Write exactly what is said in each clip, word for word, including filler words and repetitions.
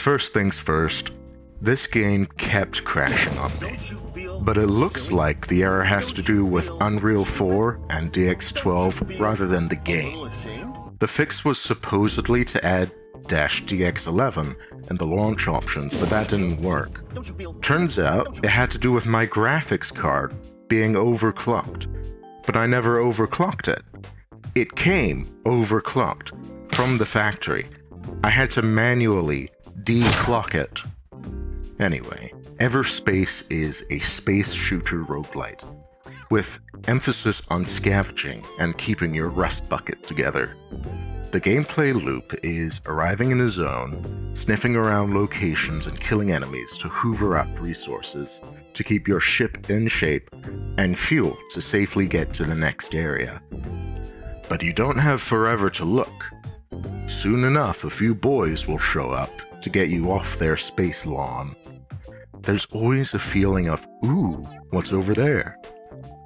First things first, this game kept crashing on me, but it looks like the error has to do with Unreal four and D X twelve rather than the game. The fix was supposedly to add D X eleven and the launch options, but that didn't work. Turns out it had to do with my graphics card being overclocked, but I never overclocked it. It came overclocked from the factory. I had to manually declock it. Anyway, Everspace is a space shooter roguelite, with emphasis on scavenging and keeping your rust bucket together. The gameplay loop is arriving in a zone, sniffing around locations and killing enemies to hoover up resources to keep your ship in shape and fuel to safely get to the next area. But you don't have forever to look. Soon enough, a few boys will show up to get you off their space lawn. There's always a feeling of, ooh, what's over there?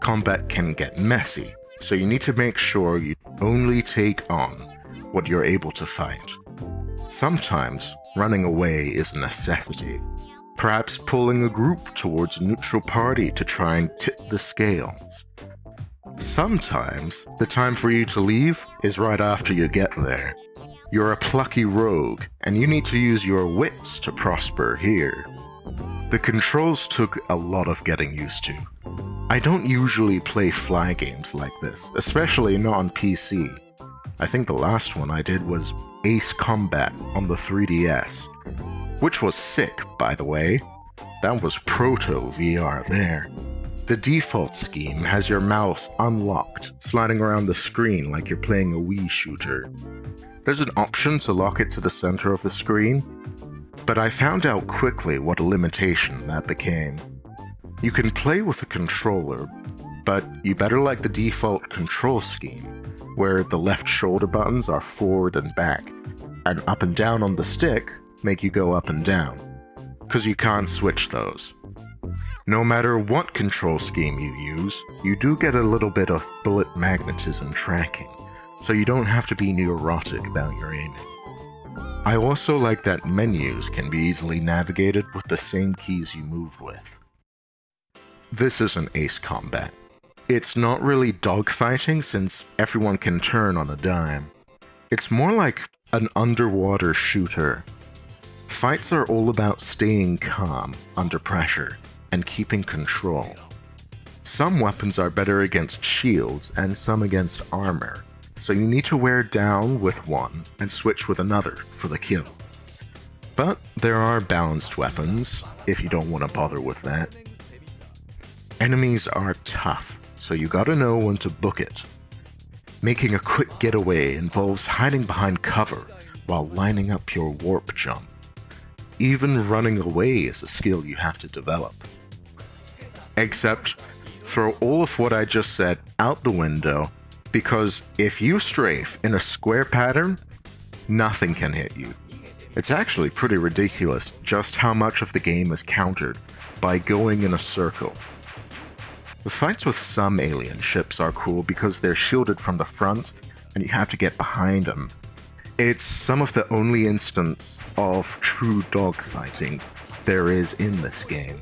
Combat can get messy, so you need to make sure you only take on what you're able to fight. Sometimes, running away is a necessity. Perhaps pulling a group towards a neutral party to try and tip the scales. Sometimes, the time for you to leave is right after you get there. You're a plucky rogue, and you need to use your wits to prosper here. The controls took a lot of getting used to. I don't usually play fly games like this, especially not on P C. I think the last one I did was Ace Combat on the three D S, which was sick, by the way. That was proto V R there. The default scheme has your mouse unlocked, sliding around the screen like you're playing a Wii shooter. There's an option to lock it to the center of the screen, but I found out quickly what a limitation that became. You can play with a controller, but you better like the default control scheme, where the left shoulder buttons are forward and back, and up and down on the stick make you go up and down, because you can't switch those. No matter what control scheme you use, you do get a little bit of bullet magnetism tracking, so you don't have to be neurotic about your aiming. I also like that menus can be easily navigated with the same keys you move with. This isn't Ace Combat. It's not really dogfighting since everyone can turn on a dime. It's more like an underwater shooter. Fights are all about staying calm under pressure and keeping control. Some weapons are better against shields and some against armor, so you need to wear down with one and switch with another for the kill. But there are balanced weapons, if you don't want to bother with that. Enemies are tough, so you gotta know when to book it. Making a quick getaway involves hiding behind cover while lining up your warp jump. Even running away is a skill you have to develop. Except, throw all of what I just said out the window, because if you strafe in a square pattern, nothing can hit you. It's actually pretty ridiculous just how much of the game is countered by going in a circle. The fights with some alien ships are cool because they're shielded from the front and you have to get behind them. It's some of the only instance of true dogfighting there is in this game.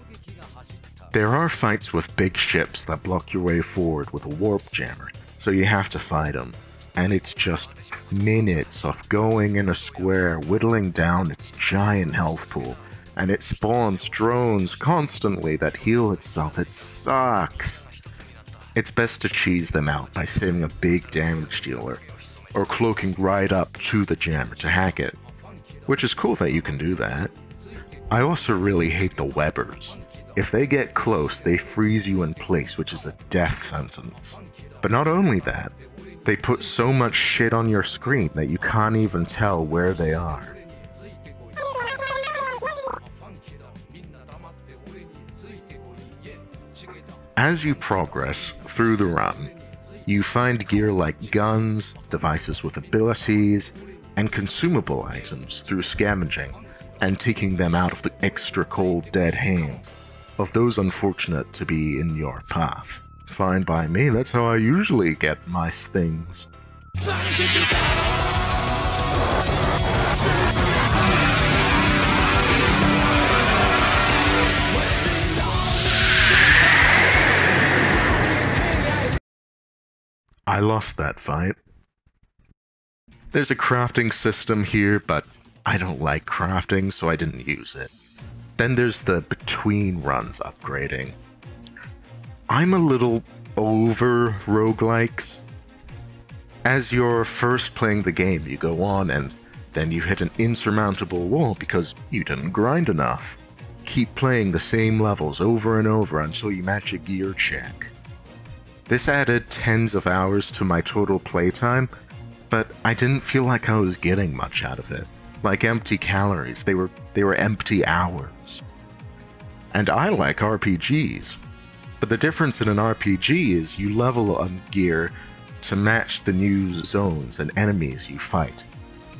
There are fights with big ships that block your way forward with a warp jammer, so you have to fight them, and it's just minutes of going in a square, whittling down its giant health pool, and it spawns drones constantly that heal itself. It sucks. It's best to cheese them out by saving a big damage dealer, or cloaking right up to the jammer to hack it, which is cool that you can do that. I also really hate the Webbers. If they get close, they freeze you in place, which is a death sentence. But not only that, they put so much shit on your screen that you can't even tell where they are. As you progress through the run, you find gear like guns, devices with abilities, and consumable items through scavenging and taking them out of the extra cold dead hands of those unfortunate to be in your path. Fine by me, that's how I usually get my things. I lost that fight. There's a crafting system here, but I don't like crafting, so I didn't use it. Then there's the between runs upgrading. I'm a little over roguelikes. As you're first playing the game, you go on and then you hit an insurmountable wall because you didn't grind enough. Keep playing the same levels over and over until you match a gear check. This added tens of hours to my total playtime, but I didn't feel like I was getting much out of it. Like empty calories, they were, they were empty hours. And I like R P Gs, but the difference in an R P G is you level on gear to match the new zones and enemies you fight.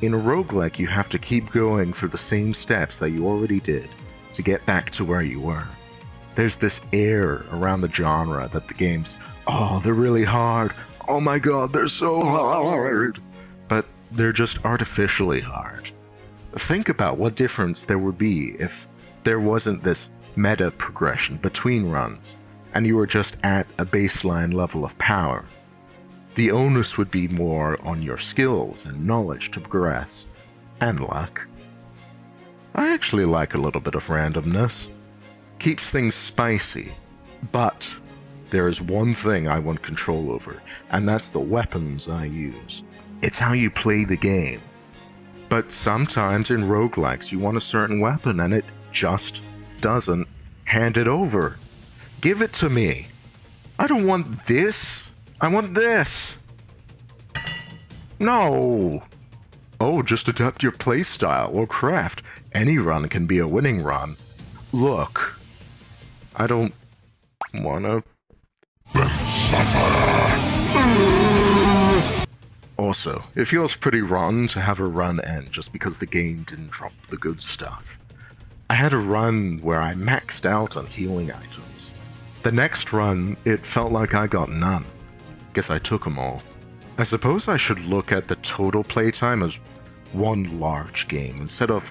In a roguelike, you have to keep going through the same steps that you already did to get back to where you were. There's this air around the genre that the game's, oh, they're really hard, oh my god, they're so hard, but they're just artificially hard. Think about what difference there would be if there wasn't this meta progression between runs, and you were just at a baseline level of power. The onus would be more on your skills and knowledge to progress, and luck. I actually like a little bit of randomness. Keeps things spicy, but there is one thing I want control over, and that's the weapons I use. It's how you play the game. But sometimes in roguelikes, you want a certain weapon and it just doesn't hand it over. Give it to me. I don't want this. I want this. No. Oh, just adapt your playstyle or craft. Any run can be a winning run. Look. I don't wanna suffer. Also, it feels pretty wrong to have a run end just because the game didn't drop the good stuff. I had a run where I maxed out on healing items. The next run, it felt like I got none. Guess I took them all. I suppose I should look at the total playtime as one large game, instead of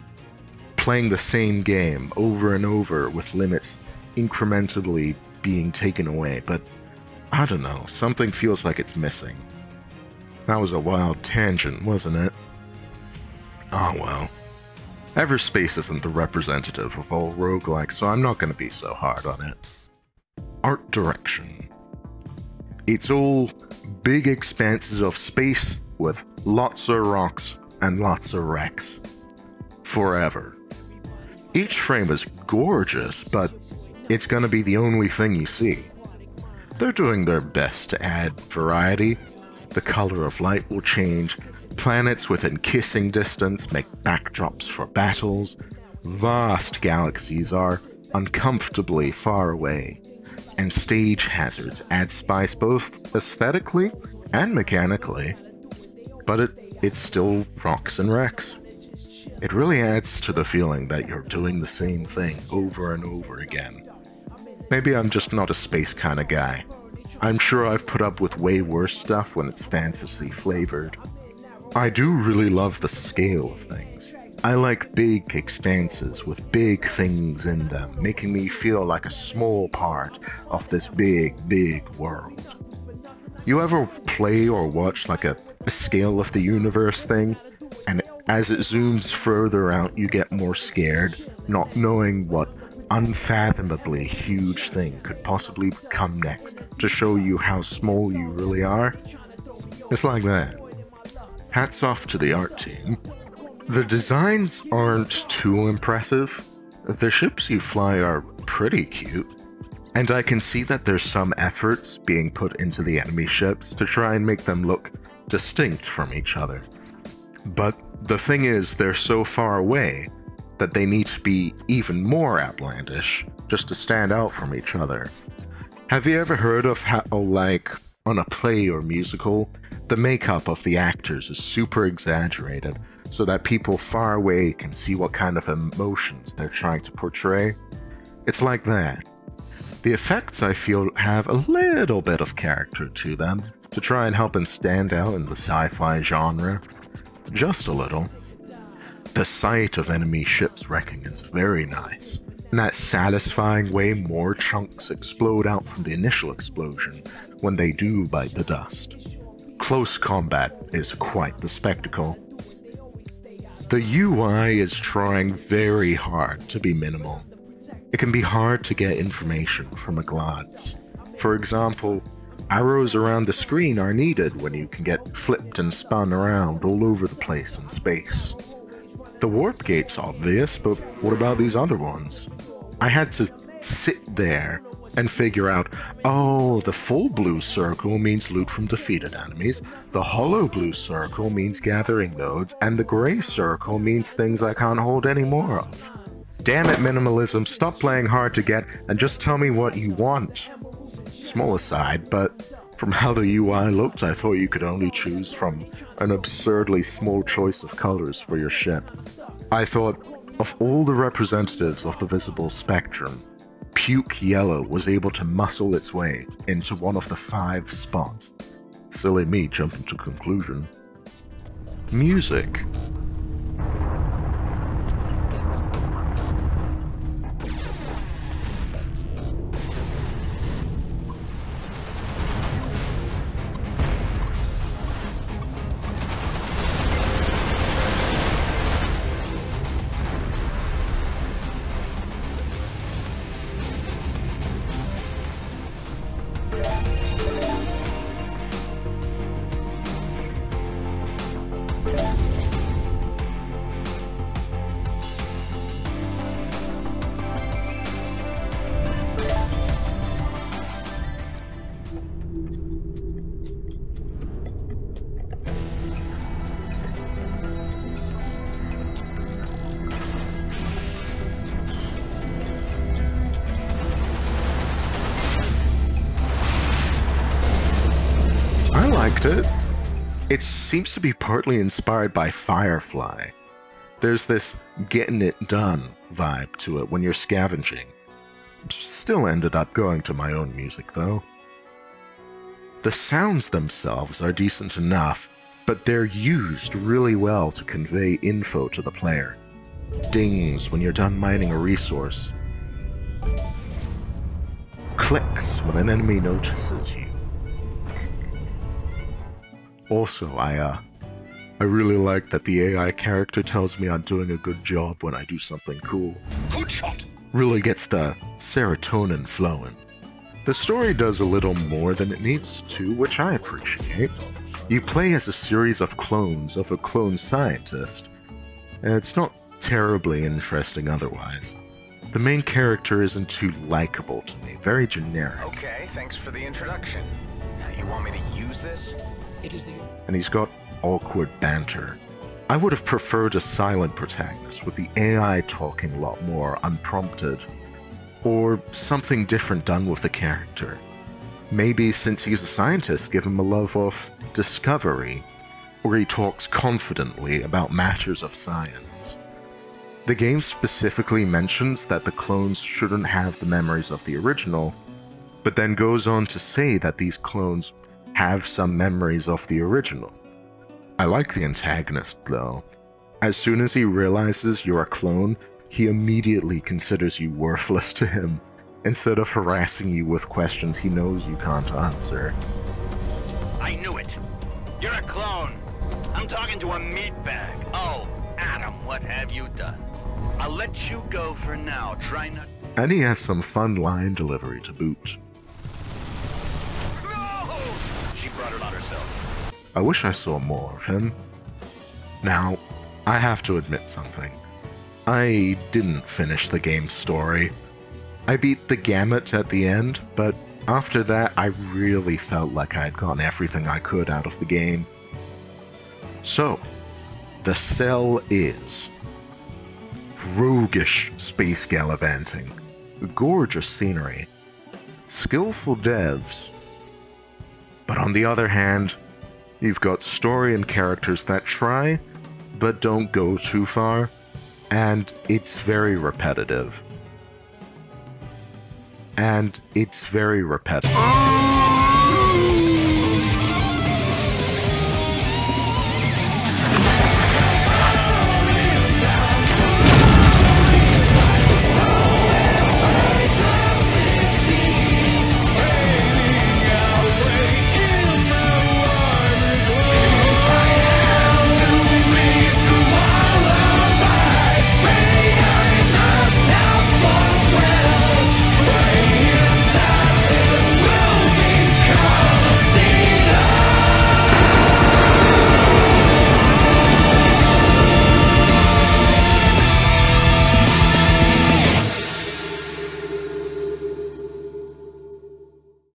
playing the same game over and over with limits incrementally being taken away, but I don't know, something feels like it's missing. That was a wild tangent, wasn't it? Oh well. Everspace isn't the representative of all roguelikes, so I'm not going to be so hard on it. Art direction. It's all big expanses of space with lots of rocks and lots of wrecks. Forever. Each frame is gorgeous, but it's going to be the only thing you see. They're doing their best to add variety. The color of light will change, planets within kissing distance make backdrops for battles, vast galaxies are uncomfortably far away, and stage hazards add spice both aesthetically and mechanically, but it, it's still rocks and wrecks. It really adds to the feeling that you're doing the same thing over and over again. Maybe I'm just not a space kind of guy. I'm sure I've put up with way worse stuff when it's fantasy flavored. I do really love the scale of things. I like big expanses with big things in them, making me feel like a small part of this big, big world. You ever play or watch like a, a scale of the universe thing, and as it zooms further out you get more scared, not knowing what unfathomably huge thing could possibly come next to show you how small you really are? It's like that. Hats off to the art team. The designs aren't too impressive. The ships you fly are pretty cute, and I can see that there's some efforts being put into the enemy ships to try and make them look distinct from each other. But the thing is, they're so far away that they need to be even more outlandish just to stand out from each other. Have you ever heard of how, like, on a play or musical, the makeup of the actors is super exaggerated so that people far away can see what kind of emotions they're trying to portray? It's like that. The effects, I feel, have a little bit of character to them to try and help them stand out in the sci-fi genre. Just a little. The sight of enemy ships wrecking is very nice. In that satisfying way, more chunks explode out from the initial explosion when they do bite the dust. close combat is quite the spectacle. The U I is trying very hard to be minimal. It can be hard to get information from a glance. For example, arrows around the screen are needed when you can get flipped and spun around all over the place in space. The warp gate's obvious, but what about these other ones? I had to sit there and figure out, oh, the full blue circle means loot from defeated enemies, the hollow blue circle means gathering nodes, and the gray circle means things I can't hold any more of. Damn it, minimalism, stop playing hard to get and just tell me what you want. Small aside, but from how the U I looked, I thought you could only choose from an absurdly small choice of colors for your ship. I thought, of all the representatives of the visible spectrum, puke yellow was able to muscle its way into one of the five spots. Silly me jumping to conclusion. Music. It. It seems to be partly inspired by Firefly. There's this getting it done vibe to it when you're scavenging. Still ended up going to my own music though. The sounds themselves are decent enough, but they're used really well to convey info to the player. Dings when you're done mining a resource. Clicks when an enemy notices you. Also, I, uh, I really like that the A I character tells me I'm doing a good job when I do something cool. Good shot! Really gets the serotonin flowing. The story does a little more than it needs to, which I appreciate. You play as a series of clones of a clone scientist, and it's not terribly interesting otherwise. The main character isn't too likable to me, very generic. Okay, thanks for the introduction. Now you want me to use this? It is the... And he's got awkward banter. I would have preferred a silent protagonist with the A I talking a lot more unprompted, or something different done with the character. Maybe since he's a scientist, give him a love of discovery, where he talks confidently about matters of science. The game specifically mentions that the clones shouldn't have the memories of the original, but then goes on to say that these clones have some memories of the original. I like the antagonist though. As soon as he realizes you're a clone, he immediately considers you worthless to him, instead of harassing you with questions he knows you can't answer. I knew it. You're a clone. I'm talking to a meatbag. Oh, Adam, what have you done? I'll let you go for now. Try not... And he has some fun line delivery to boot. I wish I saw more of him. Now, I have to admit something. I didn't finish the game's story. I beat the gamut at the end, but after that I really felt like I had gotten everything I could out of the game. So, the Cell is roguish space gallivanting, gorgeous scenery, skillful devs, but on the other hand, you've got story and characters that try, but don't go too far, and it's very repetitive. And it's very repetitive.